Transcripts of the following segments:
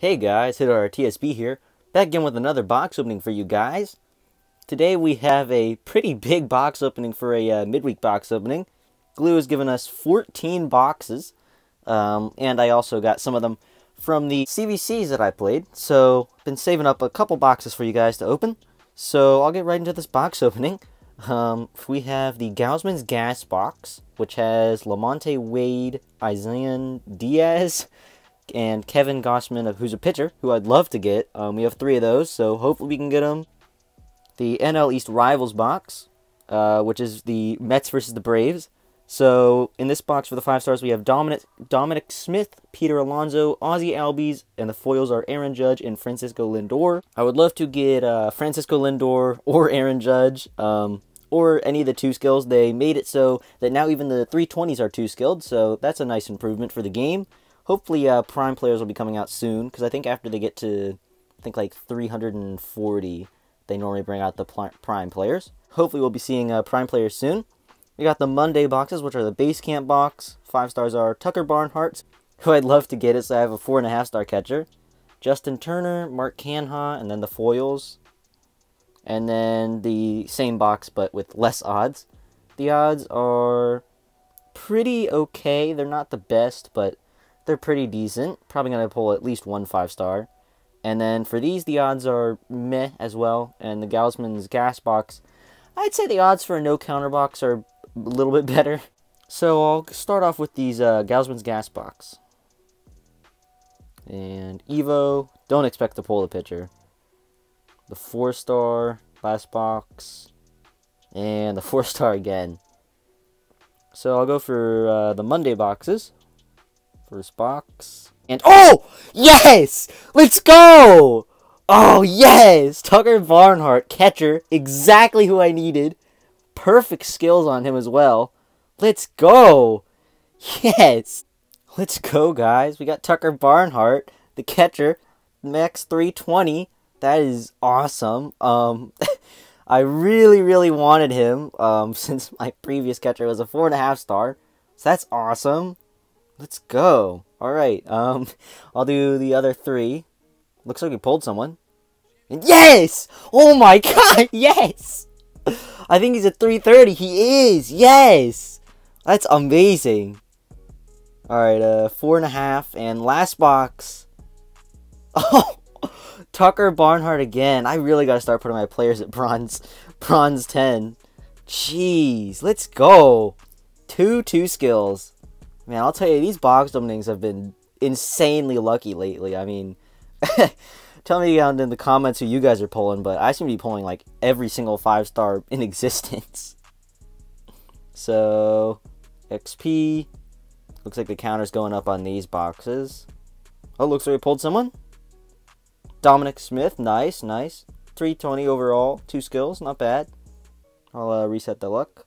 Hey guys, HitHarder TSB here, back again with another box opening for you guys. Today we have a pretty big box opening for a midweek box opening. Glue has given us 14 boxes, and I also got some of them from the CVCs that I played. So I've been saving up a couple boxes for you guys to open, so I'll get right into this box opening. We have the Gausman's Gas box, which has Lamonte Wade, Isaiah Diaz, and Kevin Gausman, who's a pitcher, who I'd love to get. We have 3 of those, so hopefully we can get them. The NL East Rivals box, which is the Mets versus the Braves. So in this box for the 5 stars, we have Dominic Smith, Peter Alonzo, Ozzie Albies, and the foils are Aaron Judge and Francisco Lindor. I would love to get Francisco Lindor or Aaron Judge, or any of the 2 skills. They made it so that now even the 320s are 2 skilled, so that's a nice improvement for the game. Hopefully, Prime players will be coming out soon, because I think after they get to, like 340, they normally bring out the Prime players. Hopefully, we'll be seeing Prime players soon. We got the Monday boxes, which are the Base Camp box. 5 stars are Tucker Barnhart, who I'd love to get it, so I have a 4.5 star catcher. Justin Turner, Mark Canha, and then the foils. And then the same box, but with less odds. The odds are pretty okay. They're not the best, but they're pretty decent. Probably going to pull at least 1 5-star. And then for these, the odds are meh as well. And the Gausman's Gas box, I'd say the odds for a no-counter box are a little bit better. So I'll start off with these Gausman's Gas box. And Evo, don't expect to pull the pitcher. The 4-star, last box. And the 4-star again. So I'll go for the Monday boxes. First box, and oh, yes! Let's go! Oh, yes! Tucker Barnhart, catcher, exactly who I needed. Perfect skills on him as well. Let's go! Yes! Let's go, guys. We got Tucker Barnhart, the catcher, max 320. That is awesome. I really, really wanted him, since my previous catcher was a 4.5-star. So that's awesome. Let's go. All right. I'll do the other 3. Looks like we pulled someone. And yes! Oh my god, yes! I think he's at 330. He is. Yes! That's amazing. All right, 4.5 and last box. Oh, Tucker Barnhart again. I really got to start putting my players at bronze 10. Jeez, let's go. 2 2-skills. Man, I'll tell you, these box openings have been insanely lucky lately. I mean, tell me down in the comments who you guys are pulling, but I seem to be pulling like every single 5-star in existence. So, XP. Looks like the counter's going up on these boxes. Oh, looks like we pulled someone. Dominic Smith, nice, nice. 320 overall, 2 skills, not bad. I'll reset the luck.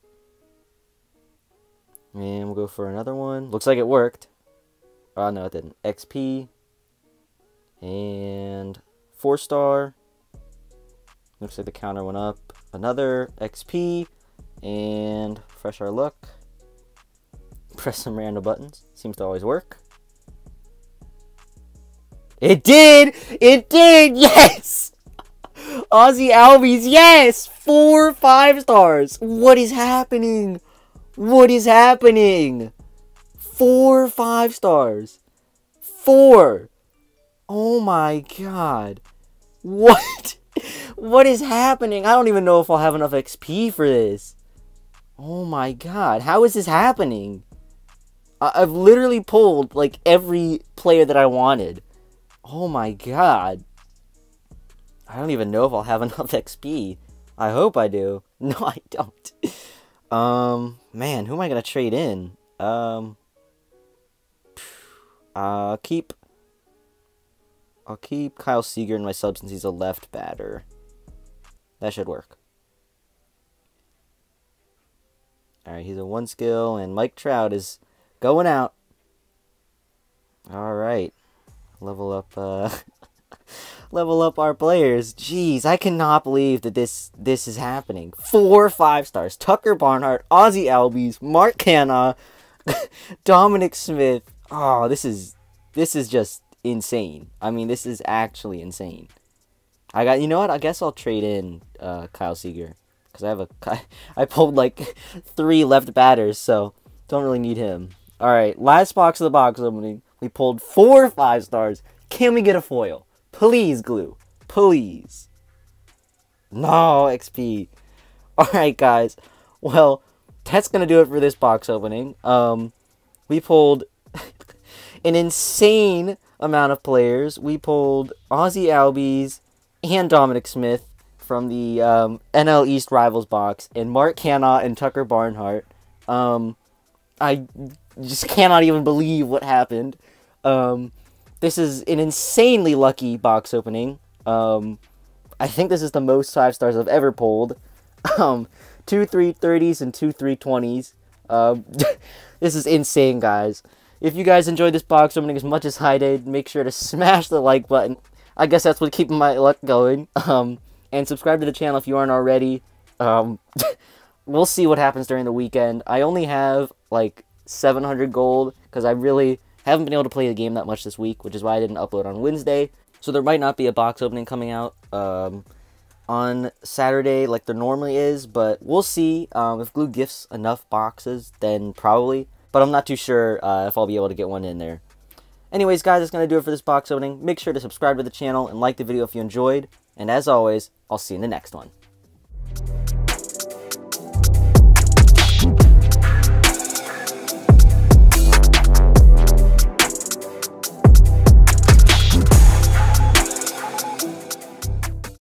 And we'll go for another one. Looks like it worked. Oh, no, it didn't. XP. And 4-star. Looks like the counter went up. Another XP. And fresh our luck. Press some random buttons. Seems to always work. It did! It did! Yes! Ozzie Albies, yes! 4 5-stars. What is happening? What is happening? 4 5-stars. 4. Oh my god. What? What is happening? I don't even know if I'll have enough XP for this. Oh my god. How is this happening? I've literally pulled like every player that I wanted. Oh my god. I don't even know if I'll have enough XP. I hope I do. No, I don't. Man, who am I gonna trade in? I'll keep Kyle Seager in my sub since he's a left batter. That should work. Alright, he's a 1 skill, and Mike Trout is going out. Alright. Level up, level up our players. Jeez, I cannot believe that this is happening. 4 5-stars. Tucker Barnhart, Ozzie Albies, Mark Canha, Dominic Smith. Oh, this is just insane. I mean, this is actually insane. I got, you know what? I guess I'll trade in Kyle Seager, because I have I pulled like 3 left batters, so don't really need him. All right, last box of the box opening. We pulled 4 5 stars. Can we get a foil? Please, glue. Please. No, XP. All right, guys. Well, that's going to do it for this box opening. We pulled an insane amount of players. We pulled Ozzie Albies and Dominic Smith from the NL East Rivals box, and Mark Canha and Tucker Barnhart. I just cannot even believe what happened. This is an insanely lucky box opening. I think this is the most 5 stars I've ever pulled. 2 330s and 2 320s. This is insane, guys. If you guys enjoyed this box opening as much as I did, make sure to smash the like button. I guess that's what keeping my luck going. And subscribe to the channel if you aren't already. We'll see what happens during the weekend. I only have like 700 gold because I really haven't been able to play the game that much this week, which is why I didn't upload on Wednesday. So there might not be a box opening coming out on Saturday like there normally is, but we'll see. If Glue gifts enough boxes, then probably. But I'm not too sure if I'll be able to get one in there. Anyways, guys, that's going to do it for this box opening. Make sure to subscribe to the channel and like the video if you enjoyed. And as always, I'll see you in the next one.